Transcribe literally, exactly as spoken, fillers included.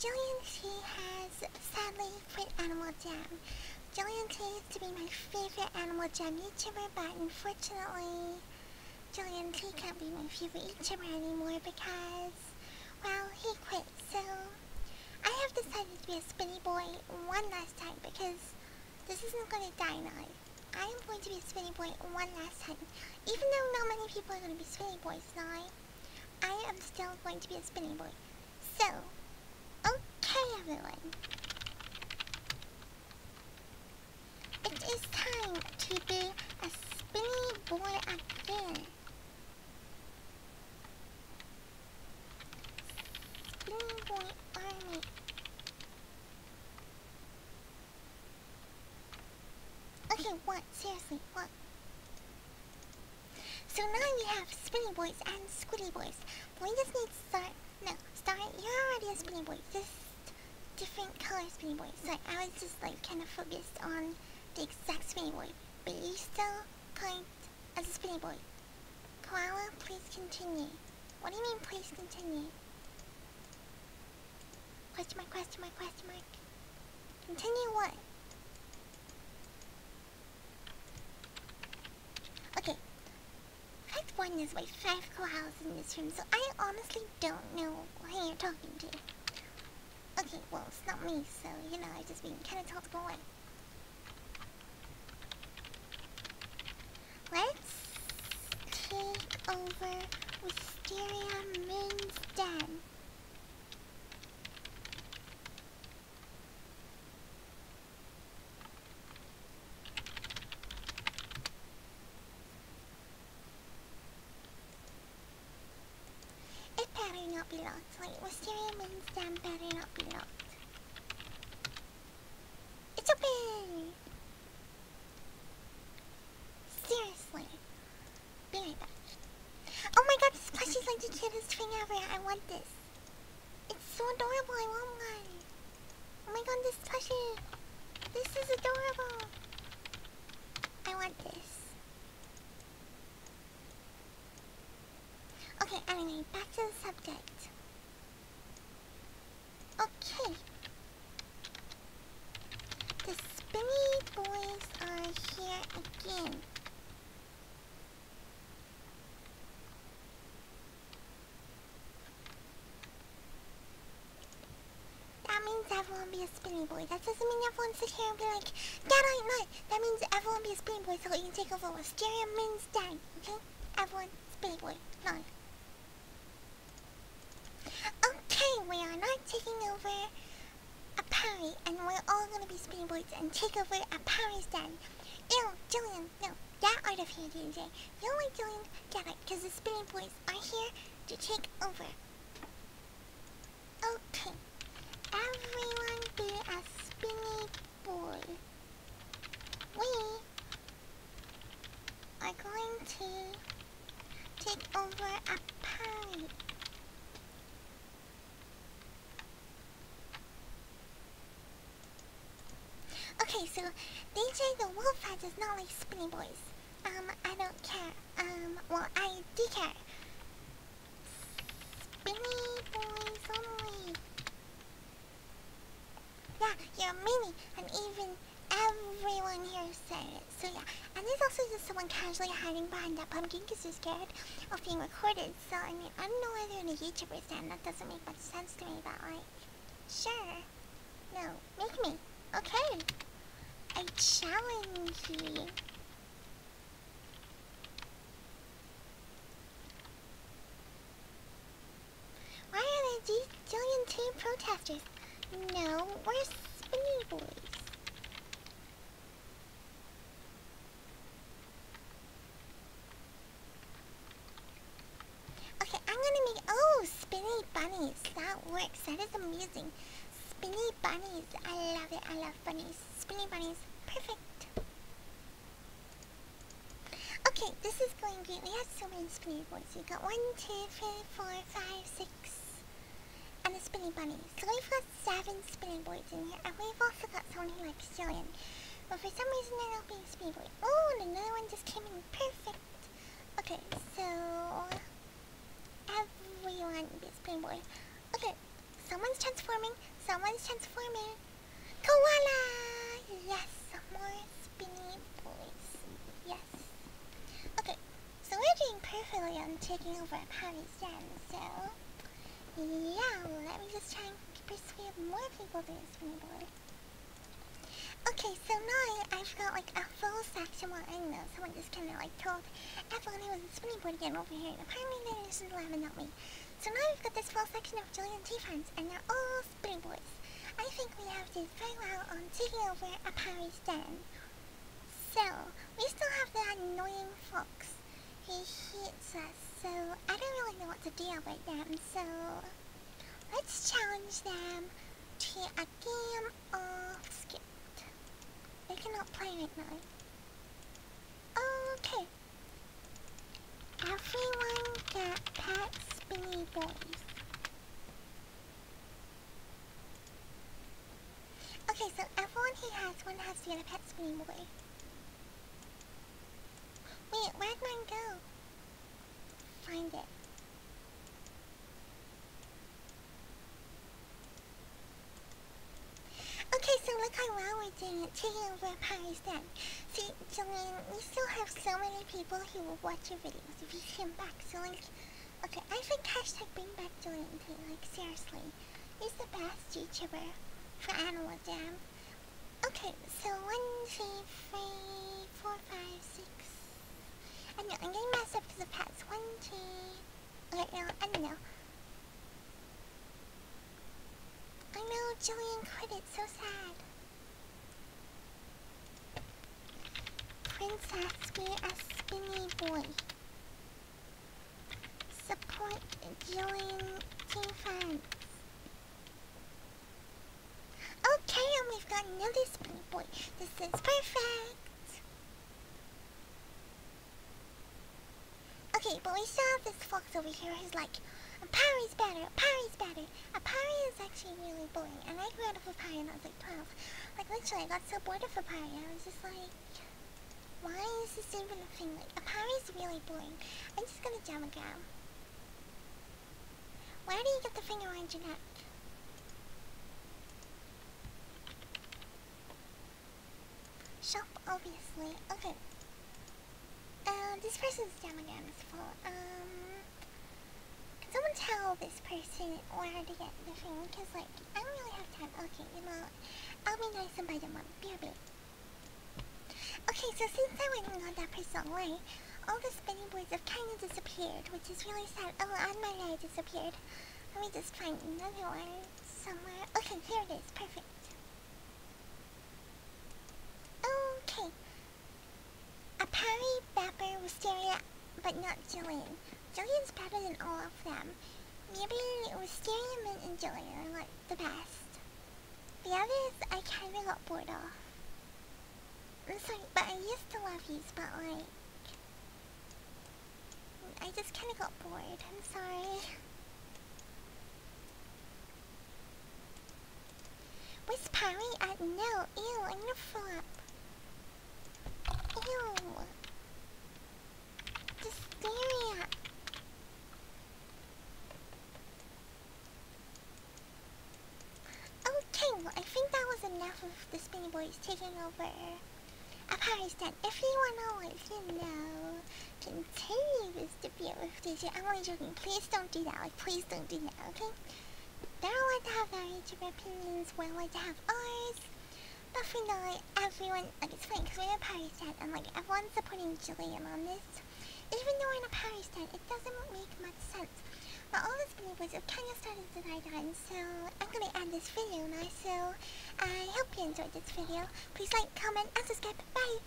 Julian two has sadly quit Animal Jam. Julian two used to be my favorite Animal Jam YouTuber, but unfortunately, Julian two can't be my favorite YouTuber anymore because, well, he quit. So I have decided to be a spinny boy one last time because this isn't going to die now. I am going to be a spinny boy one last time. Even though not many people are going to be spinny boys now, I am still going to be a spinny boy. So, okay everyone. It is time to be a spinny boy again. Spinny boy army. Okay, what? Seriously, what? So now we have spinny boys and squiddy boys. But we just need Star. No, Star, you're already a spinny boy. Just different color spinny boys. Sorry, I was just like kind of focused on the exact spinny boy. But you still count as a spinny boy. Koala, please continue. What do you mean, please continue? Question mark, question mark, question mark. Continue what? One is by five koalas in this room, so I honestly don't know who you're talking to. Okay, well, it's not me, so, you know, I've just been kind of told to go away. Let's take over Wisteria Moon's den. Be locked. Like, Wisteria Moon's den better not be locked. It's open! Seriously. Be right back. Oh my god, this plushie's like the cutest thing ever. I want this. It's so adorable. I want one. Oh my god, this plushie. This is adorable. I want this. Okay, anyway, back to the subject. Okay. The spinny boys are here again. That means everyone be a spinny boy. That doesn't mean everyone sit here and be like, that ain't right. That means everyone be a spinny boy so you can take over Wisteria Moon's den, okay? Everyone, spinny boy. None. We are not taking over Aparri, and we're all gonna be spinny boys and take over Aparri's den. Ew, Julian, no, get out of here, D J. You like Julian, get it, because the spinny boys are here to take over. Okay, everyone be a spinny boy. We are going to take over Aparri. Okay, so D J the Wolfhead does not like spinny boys. Um, I don't care. Um, well, I do care. Spinny boys only. Yeah, you're meanie, and even everyone here said it. So yeah, and there's also just someone casually hiding behind that pumpkin because they're scared of being recorded. So I mean, I don't know why they're in a YouTuber's den. That doesn't make much sense to me, but like, sure. No, make me. Okay. I challenge you. Why are there Julian two protesters? No, we're spinny boys. Okay, I'm gonna make oh spinny bunnies. That works. That is amazing. Spinny bunnies, I love it, I love bunnies. Spinny bunnies, perfect. Okay, this is going great. We have so many spinny boys. We got one, two, three, four, five, six, and a spinny bunny. So we've got seven spinny boys in here, and we've also got someone who likes Julian. But for some reason, they're not being a spinny boy. Oh, and another one just came in, perfect. Okay, so everyone be a spinny boy. Okay, someone's transforming. someone transforming. Koala! Yes, more spinny boys. Yes. Okay, so we're doing perfectly on taking over Aparri's Jam, so... yeah, let me just try and persuade more people to use spinny boys. Okay, so now I've got like a full section. Well, I don't know, someone just kinda like told everyone who was a spinny board again over here, and apparently they didn't laugh at me. So now we've got this full section of Julian two fans, and they're all spinny boys. I think we have did very well on taking over Aparri's Jam. So, we still have that annoying fox. He hates us, so I don't really know what to do about them, so... let's challenge them to a game of skip. They cannot play right now. Okay. Everyone get pet spinny boys. Okay, so everyone he has, one has to get a pet spinny boy. Wait, where'd mine go? Find it. Okay, so look how well we're doing it, taking over Aparri's Jam. See, Julian, we still have so many people who will watch your videos if you come back, so like... okay, I think hashtag bring back Julian two, like seriously. He's the best YouTuber for Animal Jam. Okay, so one, two, three, four, five, six... I know, I'm getting messed up because of pets. One, two... okay, no, I don't know. I know, Julian quit, it's so sad. Princess, be a spinny boy. Support Julian two fans. Okay, and we've got another spinny boy. This is perfect. Okay, but we still have this fox over here who's like, Aparri's better, Aparri's better. Aparri is actually really boring, and I grew out of Aparri when I was like twelve. Like literally, I got so bored of Aparri, I was just like, why is this even a thing? Like, Aparri's really boring. I'm just gonna jam a gram. Where do you get the finger around your neck? Shop, obviously. Okay. Uh, this person's jam again is full. Um... Someone tell this person where to get the thing, because like, I don't really have time. Okay, you know, I'll be nice and buy them one. B R B. Okay, so since I went and got that person away, all the spinning boards have kind of disappeared, which is really sad. Oh, and my hair disappeared. Let me just find another one somewhere. Okay, here it is. Perfect. Okay. Aparri, Bapper, Wisteria, but not Julian. Julian's better than all of them. Maybe Wisteria Moon and Julian are like the best. The others I kinda got bored of. I'm sorry, but I used to love these, but like... I just kinda got bored, I'm sorry. Was Aparri at no? Ew, I'm gonna throw up. Ew. Wisteria. Okay, well I think that was enough of the spinny boys taking over Aparri's Jam. If you wanna like, you know, continue this debate with D J, I'm only joking, please don't do that, like please don't do that, okay? They're allowed to have their YouTuber opinions, we're allowed to have ours. But for now, like, everyone, like it's funny because we're in Aparri's Jam and like everyone's supporting Julian on this. Even though we're in Aparri's Jam, it doesn't make much sense. But all the spinny boys have kind of started to die down, so I'm gonna end this video now. So I hope you enjoyed this video. Please like, comment, and subscribe. Bye!